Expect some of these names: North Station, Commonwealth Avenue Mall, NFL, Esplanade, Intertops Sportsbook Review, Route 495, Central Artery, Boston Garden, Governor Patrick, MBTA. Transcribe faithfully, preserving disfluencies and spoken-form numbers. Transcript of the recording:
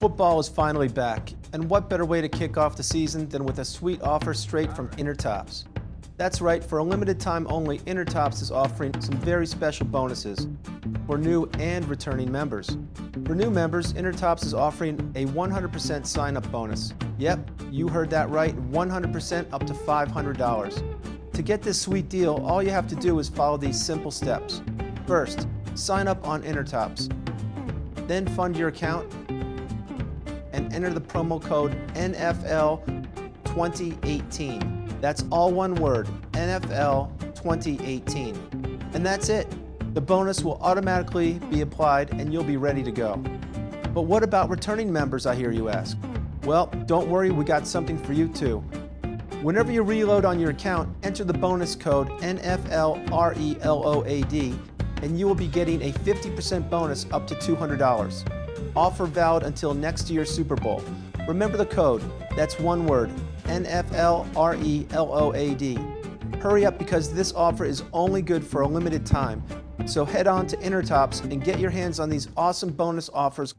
Football is finally back, and what better way to kick off the season than with a sweet offer straight from Intertops. That's right, for a limited time only, Intertops is offering some very special bonuses for new and returning members. For new members, Intertops is offering a one hundred percent sign-up bonus. Yep, you heard that right, one hundred percent up to five hundred dollars. To get this sweet deal, all you have to do is follow these simple steps. First, sign up on Intertops. Then fund your account and enter the promo code N F L twenty eighteen. That's all one word, N F L twenty eighteen. And that's it. The bonus will automatically be applied and you'll be ready to go. But what about returning members, I hear you ask? Well, don't worry, we got something for you too. Whenever you reload on your account, enter the bonus code N F L reload and you will be getting a fifty percent bonus up to two hundred dollars. Offer valid until next year's Super Bowl. Remember the code, that's one word, N F L reload. Hurry up because this offer is only good for a limited time. So head on to Intertops and get your hands on these awesome bonus offers